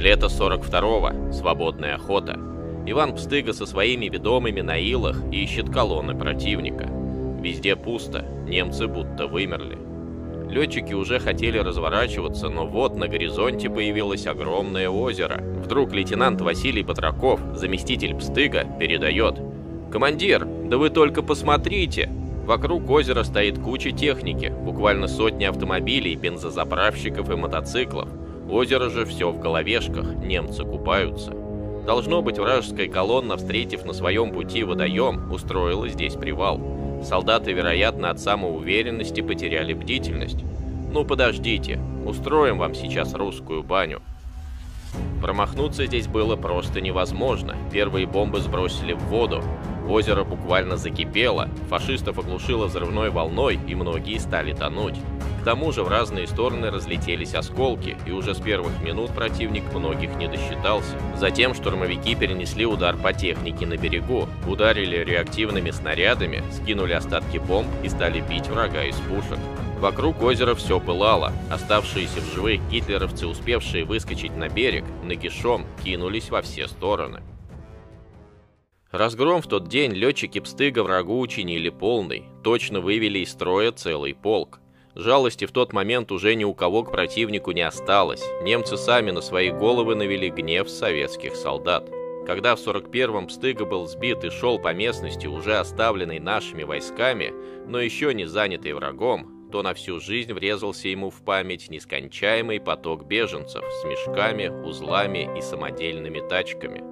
Лето 42-го, свободная охота. Иван Пстыга со своими ведомыми на Илах ищет колонны противника. Везде пусто, немцы будто вымерли. Летчики уже хотели разворачиваться, но вот на горизонте появилось огромное озеро. Вдруг лейтенант Василий Потраков, заместитель Пстыга, передает: «Командир, да вы только посмотрите!» Вокруг озера стоит куча техники, буквально сотни автомобилей, бензозаправщиков и мотоциклов. Озеро же все в головешках, немцы купаются. Должно быть, вражеская колонна, встретив на своем пути водоем, устроила здесь привал. Солдаты, вероятно, от самоуверенности потеряли бдительность. «Ну подождите, устроим вам сейчас русскую баню». Промахнуться здесь было просто невозможно. Первые бомбы сбросили в воду. Озеро буквально закипело, фашистов оглушило взрывной волной, и многие стали тонуть. К тому же в разные стороны разлетелись осколки, и уже с первых минут противник многих не досчитался. Затем штурмовики перенесли удар по технике на берегу, ударили реактивными снарядами, скинули остатки бомб и стали бить врага из пушек. Вокруг озера все пылало. Оставшиеся в живых гитлеровцы, успевшие выскочить на берег, нагишом кинулись во все стороны. Разгром в тот день летчики Пстыга врагу учинили полный, точно вывели из строя целый полк. Жалости в тот момент уже ни у кого к противнику не осталось, немцы сами на свои головы навели гнев советских солдат. Когда в 41-м Пстыга был сбит и шел по местности, уже оставленный нашими войсками, но еще не занятый врагом, то на всю жизнь врезался ему в память нескончаемый поток беженцев с мешками, узлами и самодельными тачками.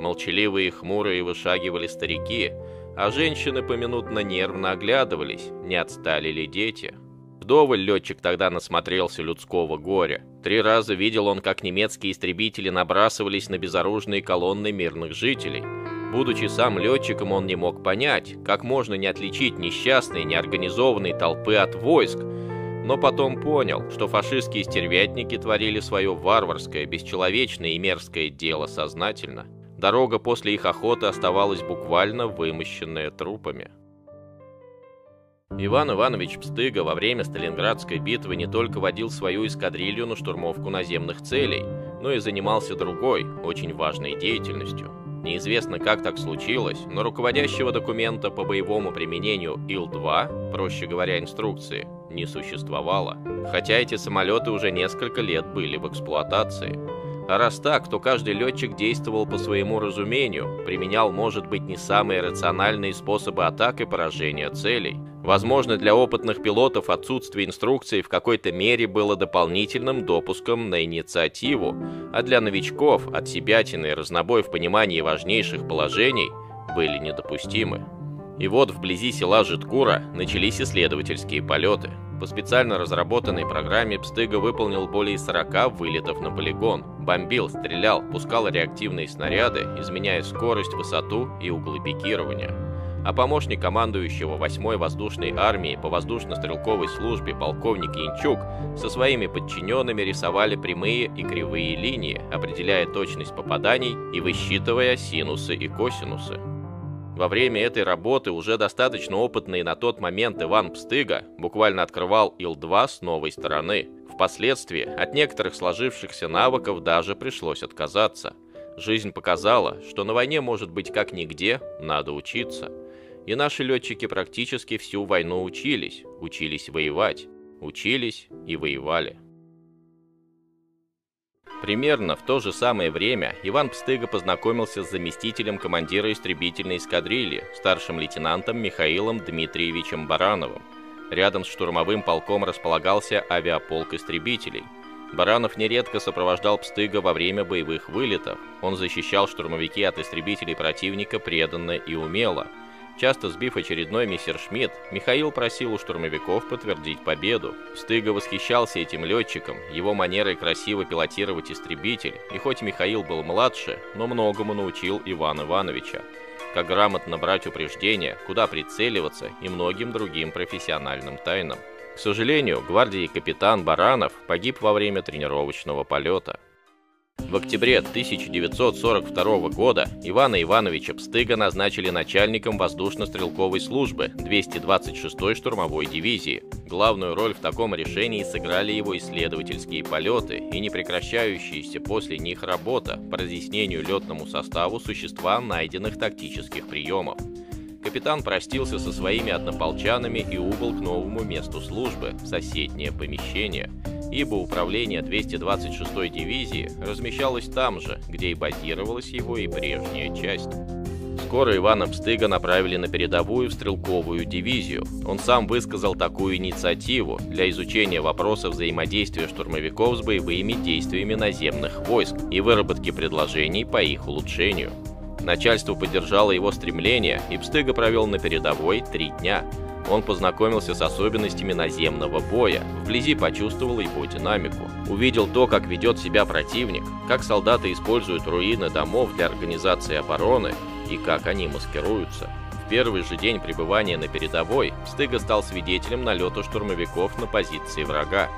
Молчаливые и хмурые вышагивали старики, а женщины поминутно нервно оглядывались, не отстали ли дети. Вдоволь летчик тогда насмотрелся людского горя. 3 раза видел он, как немецкие истребители набрасывались на безоружные колонны мирных жителей. Будучи сам летчиком, он не мог понять, как можно не отличить несчастные, неорганизованные толпы от войск, но потом понял, что фашистские стервятники творили свое варварское, бесчеловечное и мерзкое дело сознательно. Дорога после их охоты оставалась буквально вымощенная трупами. Иван Иванович Пстыга во время Сталинградской битвы не только водил свою эскадрилью на штурмовку наземных целей, но и занимался другой, очень важной деятельностью. Неизвестно, как так случилось, но руководящего документа по боевому применению Ил-2, проще говоря, инструкции, не существовало. Хотя эти самолеты уже несколько лет были в эксплуатации. А раз так, то каждый летчик действовал по своему разумению, применял, может быть, не самые рациональные способы атак и поражения целей. Возможно, для опытных пилотов отсутствие инструкций в какой-то мере было дополнительным допуском на инициативу, а для новичков отсебятины и разнобой в понимании важнейших положений были недопустимы. И вот вблизи села Житкура начались исследовательские полеты. По специально разработанной программе Пстыга выполнил более 40 вылетов на полигон, бомбил, стрелял, пускал реактивные снаряды, изменяя скорость, высоту и углы пикирования. А помощник командующего 8-й воздушной армии по воздушно-стрелковой службе полковник Янчук со своими подчиненными рисовали прямые и кривые линии, определяя точность попаданий и высчитывая синусы и косинусы. Во время этой работы уже достаточно опытный на тот момент Иван Пстыга буквально открывал Ил-2 с новой стороны. Впоследствии от некоторых сложившихся навыков даже пришлось отказаться. Жизнь показала, что на войне, может быть, как нигде, надо учиться. И наши летчики практически всю войну учились, учились воевать, учились и воевали. Примерно в то же самое время Иван Пстыга познакомился с заместителем командира истребительной эскадрильи, старшим лейтенантом Михаилом Дмитриевичем Барановым. Рядом с штурмовым полком располагался авиаполк истребителей. Баранов нередко сопровождал Пстыга во время боевых вылетов. Он защищал штурмовики от истребителей противника преданно и умело. Часто сбив очередной мессершмитт, Михаил просил у штурмовиков подтвердить победу. Пстыга восхищался этим летчиком, его манерой красиво пилотировать истребитель, и хоть Михаил был младше, но многому научил Ивана Ивановича. Как грамотно брать упреждения, куда прицеливаться и многим другим профессиональным тайнам. К сожалению, гвардии капитан Баранов погиб во время тренировочного полета. В октябре 1942 года Ивана Ивановича Пстыга назначили начальником воздушно-стрелковой службы 226-й штурмовой дивизии. Главную роль в таком решении сыграли его исследовательские полеты и непрекращающаяся после них работа по разъяснению летному составу существа найденных тактических приемов. Капитан простился со своими однополчанами и убыл к новому месту службы – соседнее помещение, ибо управление 226-й дивизии размещалось там же, где и базировалась его и прежняя часть. Скоро Ивана Пстыга направили на передовую в стрелковую дивизию. Он сам высказал такую инициативу для изучения вопроса взаимодействия штурмовиков с боевыми действиями наземных войск и выработки предложений по их улучшению. Начальство поддержало его стремление, и Пстыга провел на передовой 3 дня. Он познакомился с особенностями наземного боя, вблизи почувствовал его динамику, увидел то, как ведет себя противник, как солдаты используют руины домов для организации обороны и как они маскируются. В первый же день пребывания на передовой Пстыга стал свидетелем налета штурмовиков на позиции врага.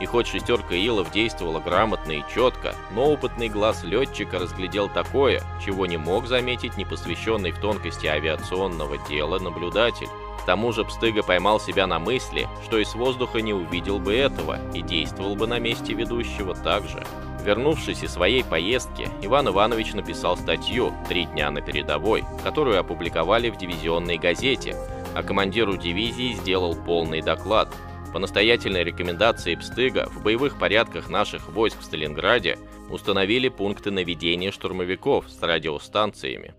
И хоть шестерка Илов действовала грамотно и четко, но опытный глаз летчика разглядел такое, чего не мог заметить непосвященный в тонкости авиационного дела наблюдатель. К тому же Пстыга поймал себя на мысли, что и с воздуха не увидел бы этого и действовал бы на месте ведущего также. Вернувшись из своей поездки, Иван Иванович написал статью «3 дня на передовой», которую опубликовали в дивизионной газете, а командиру дивизии сделал полный доклад. По настоятельной рекомендации Пстыга в боевых порядках наших войск в Сталинграде установили пункты наведения штурмовиков с радиостанциями.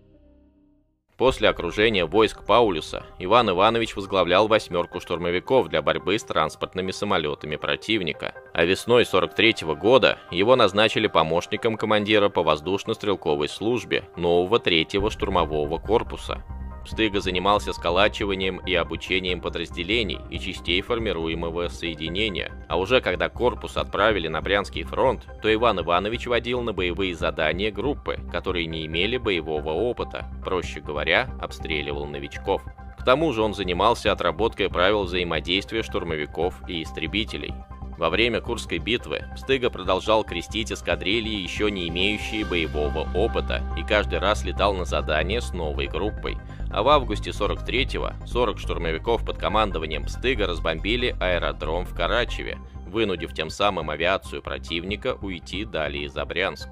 После окружения войск Паулюса Иван Иванович возглавлял 8-ку штурмовиков для борьбы с транспортными самолетами противника, а весной 1943 года его назначили помощником командира по воздушно-стрелковой службе нового 3-го штурмового корпуса. Пстыга занимался сколачиванием и обучением подразделений и частей формируемого соединения, а уже когда корпус отправили на Брянский фронт, то Иван Иванович водил на боевые задания группы, которые не имели боевого опыта, проще говоря, обстреливал новичков. К тому же он занимался отработкой правил взаимодействия штурмовиков и истребителей. Во время Курской битвы Пстыга продолжал крестить эскадрильи, еще не имеющие боевого опыта, и каждый раз летал на задание с новой группой. А в августе 1943-го 40 штурмовиков под командованием Пстыга разбомбили аэродром в Карачеве, вынудив тем самым авиацию противника уйти далее за Брянск.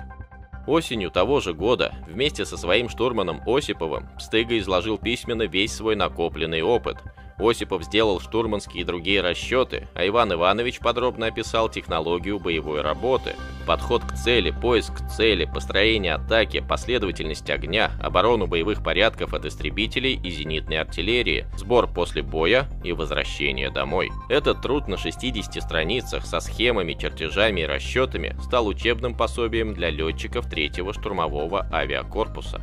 Осенью того же года вместе со своим штурманом Осиповым Пстыга изложил письменно весь свой накопленный опыт. Осипов сделал штурманские и другие расчеты, а Иван Иванович подробно описал технологию боевой работы, подход к цели, поиск цели, построение атаки, последовательность огня, оборону боевых порядков от истребителей и зенитной артиллерии, сбор после боя и возвращение домой. Этот труд на 60 страницах со схемами, чертежами и расчетами стал учебным пособием для летчиков 3-го штурмового авиакорпуса.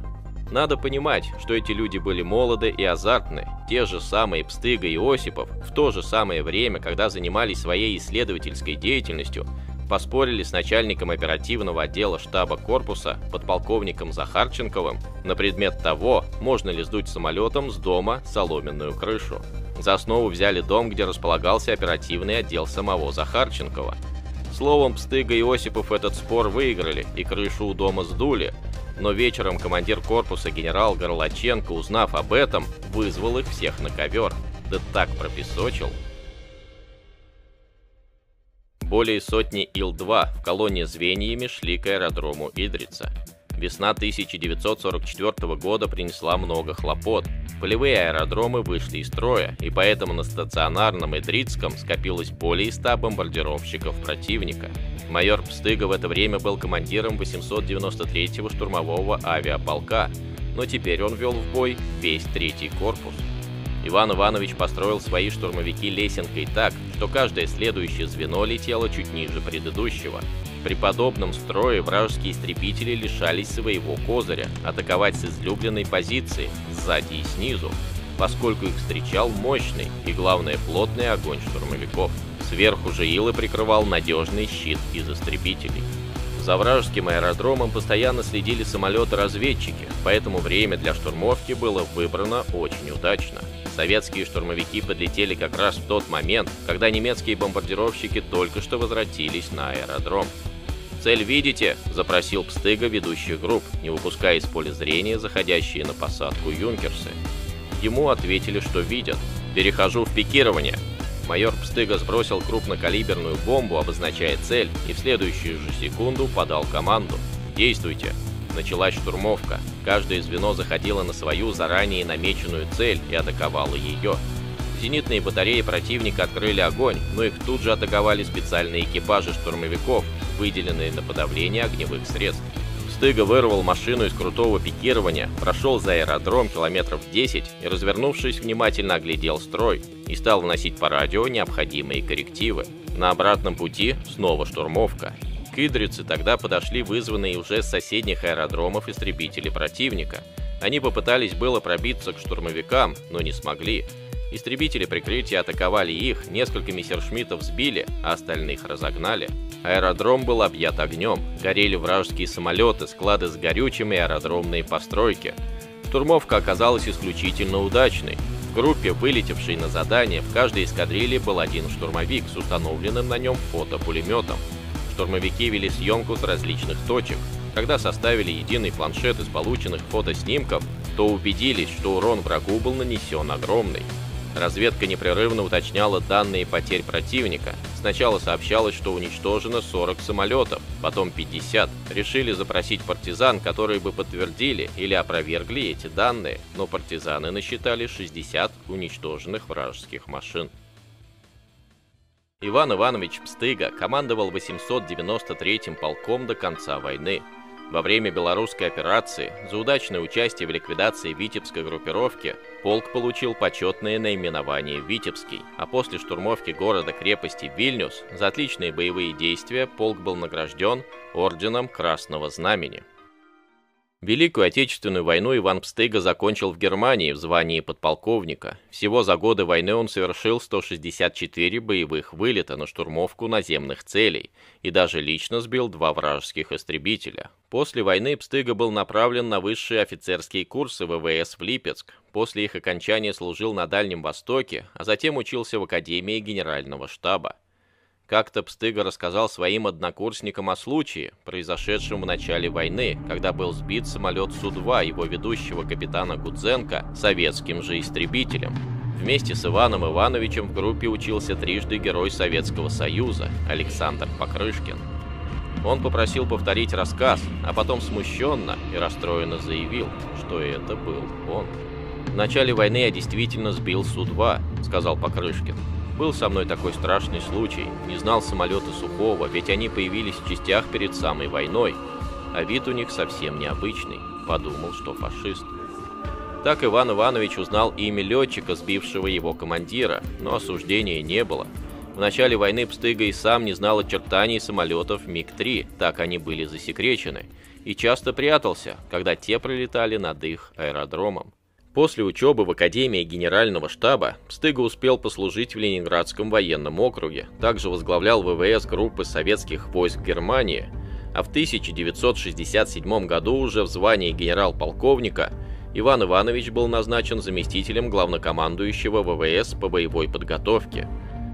Надо понимать, что эти люди были молоды и азартны, те же самые Пстыга и Осипов, в то же самое время, когда занимались своей исследовательской деятельностью, поспорили с начальником оперативного отдела штаба корпуса, подполковником Захарченковым, на предмет того, можно ли сдуть самолетом с дома соломенную крышу. За основу взяли дом, где располагался оперативный отдел самого Захарченкова. Словом, Пстыга и Осипов этот спор выиграли и крышу у дома сдули. Но вечером командир корпуса генерал Горлоченко, узнав об этом, вызвал их всех на ковер. Да так пропесочил. Более сотни Ил-2 в колонне звеньями шли к аэродрому Идрица. Весна 1944 года принесла много хлопот. Полевые аэродромы вышли из строя, и поэтому на стационарном Идрицком скопилось более 100 бомбардировщиков противника. Майор Пстыга в это время был командиром 893-го штурмового авиаполка, но теперь он вел в бой весь 3-й корпус. Иван Иванович построил свои штурмовики лесенкой так, что каждое следующее звено летело чуть ниже предыдущего. При подобном строе вражеские истребители лишались своего козыря – атаковать с излюбленной позиции, сзади и снизу, поскольку их встречал мощный и, главное, плотный огонь штурмовиков. Сверху же Илы прикрывал надежный щит из истребителей. За вражеским аэродромом постоянно следили самолеты-разведчики, поэтому время для штурмовки было выбрано очень удачно. Советские штурмовики подлетели как раз в тот момент, когда немецкие бомбардировщики только что возвратились на аэродром. «Цель видите?» – запросил Пстыга ведущих групп, не выпуская из поля зрения заходящие на посадку юнкерсы. Ему ответили, что видят. «Перехожу в пикирование». Майор Пстыга сбросил крупнокалиберную бомбу, обозначая цель, и в следующую же секунду подал команду. «Действуйте!» Началась штурмовка. Каждое звено заходило на свою заранее намеченную цель и атаковало ее. Зенитные батареи противника открыли огонь, но их тут же атаковали специальные экипажи штурмовиков, выделенные на подавление огневых средств. Пстыга вырвал машину из крутого пикирования, прошел за аэродром километров 10 и, развернувшись, внимательно оглядел строй и стал вносить по радио необходимые коррективы. На обратном пути снова штурмовка. К Идрице тогда подошли вызванные уже с соседних аэродромов истребители противника. Они попытались было пробиться к штурмовикам, но не смогли. Истребители прикрытия атаковали их, несколько мессершмиттов сбили, а остальных разогнали. Аэродром был объят огнем, горели вражеские самолеты, склады с горючим и аэродромные постройки. Штурмовка оказалась исключительно удачной. В группе, вылетевшей на задание, в каждой эскадрильи был один штурмовик с установленным на нем фотопулеметом. Штурмовики вели съемку с различных точек. Когда составили единый планшет из полученных фотоснимков, то убедились, что урон врагу был нанесен огромный. Разведка непрерывно уточняла данные потерь противника. Сначала сообщалось, что уничтожено 40 самолетов, потом 50. Решили запросить партизан, которые бы подтвердили или опровергли эти данные, но партизаны насчитали 60 уничтоженных вражеских машин. Иван Иванович Пстыга командовал 893-м полком до конца войны. Во время белорусской операции за удачное участие в ликвидации витебской группировки полк получил почетное наименование «Витебский», а после штурмовки города-крепости Вильнюс за отличные боевые действия полк был награжден орденом Красного Знамени. Великую Отечественную войну Иван Пстыга закончил в Германии в звании подполковника. Всего за годы войны он совершил 164 боевых вылета на штурмовку наземных целей и даже лично сбил 2 вражеских истребителя. После войны Пстыга был направлен на высшие офицерские курсы ВВС в Липецк. После их окончания служил на Дальнем Востоке, а затем учился в Академии Генерального штаба. Как-то Пстыга рассказал своим однокурсникам о случае, произошедшем в начале войны, когда был сбит самолет Су-2 его ведущего капитана Гудзенко советским же истребителем. Вместе с Иваном Ивановичем в группе учился трижды герой Советского Союза Александр Покрышкин. Он попросил повторить рассказ, а потом смущенно и расстроенно заявил, что это был он. «В начале войны я действительно сбил Су-2», — сказал Покрышкин. «Был со мной такой страшный случай, не знал самолета сухого, ведь они появились в частях перед самой войной, а вид у них совсем необычный, подумал, что фашист». Так Иван Иванович узнал имя летчика, сбившего его командира, но осуждения не было. В начале войны Пстыга и сам не знал очертаний самолетов МиГ-3, так они были засекречены, и часто прятался, когда те пролетали над их аэродромом. После учебы в Академии Генерального штаба Пстыга успел послужить в Ленинградском военном округе, также возглавлял ВВС группы советских войск Германии, а в 1967 году уже в звании генерал-полковника Иван Иванович был назначен заместителем главнокомандующего ВВС по боевой подготовке.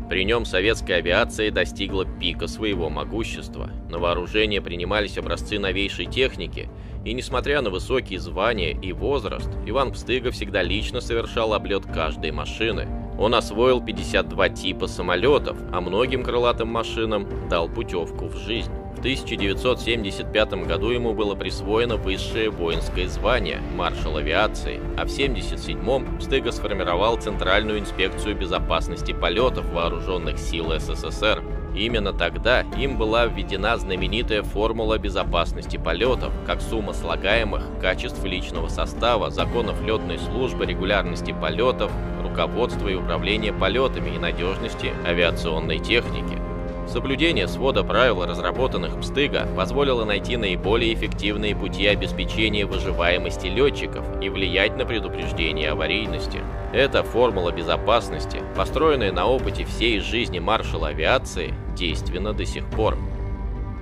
При нем советская авиация достигла пика своего могущества. На вооружение принимались образцы новейшей техники, и несмотря на высокие звания и возраст, Иван Пстыга всегда лично совершал облет каждой машины. Он освоил 52 типа самолетов, а многим крылатым машинам дал путевку в жизнь. В 1975 году ему было присвоено высшее воинское звание маршал авиации, а в 1977-м Пстыга сформировал Центральную инспекцию безопасности полетов Вооруженных сил СССР. Именно тогда им была введена знаменитая формула безопасности полетов, как сумма слагаемых качеств личного состава, законов летной службы, регулярности полетов, руководства и управления полетами и надежности авиационной техники. Соблюдение свода правил, разработанных Пстыга, позволило найти наиболее эффективные пути обеспечения выживаемости летчиков и влиять на предупреждение аварийности. Эта формула безопасности, построенная на опыте всей жизни маршала авиации, действенна до сих пор.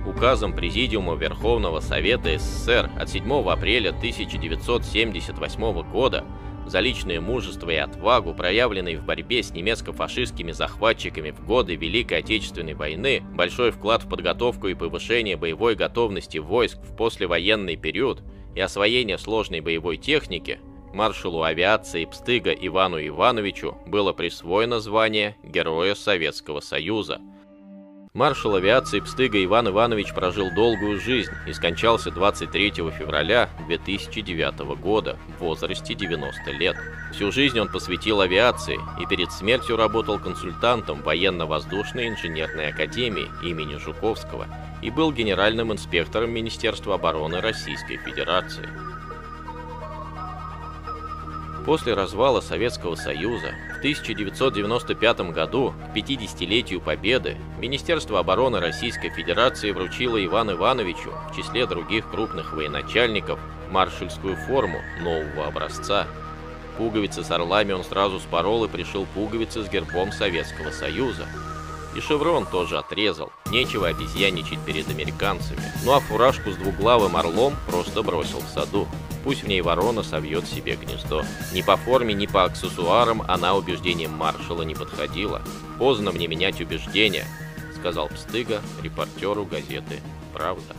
Указом Президиума Верховного Совета СССР от 7 апреля 1978 года за личное мужество и отвагу, проявленные в борьбе с немецко-фашистскими захватчиками в годы Великой Отечественной войны, большой вклад в подготовку и повышение боевой готовности войск в послевоенный период и освоение сложной боевой техники, маршалу авиации Пстыга Ивану Ивановичу было присвоено звание Героя Советского Союза. Маршал авиации Пстыга Иван Иванович прожил долгую жизнь и скончался 23 февраля 2009 года в возрасте 90 лет. Всю жизнь он посвятил авиации и перед смертью работал консультантом Военно-воздушной инженерной академии имени Жуковского и был генеральным инспектором Министерства обороны Российской Федерации. После развала Советского Союза в 1995 году к 50-летию Победы Министерство обороны Российской Федерации вручило Ивану Ивановичу в числе других крупных военачальников маршальскую форму нового образца. Пуговицы с орлами он сразу спорол и пришил пуговицы с гербом Советского Союза. И шеврон тоже отрезал, нечего обезьяничать перед американцами. Ну а фуражку с двуглавым орлом просто бросил в саду. Пусть в ней ворона совьет себе гнездо. Ни по форме, ни по аксессуарам она убеждениям маршала не подходила. «Поздно мне менять убеждения», — сказал Пстыга репортеру газеты «Правда».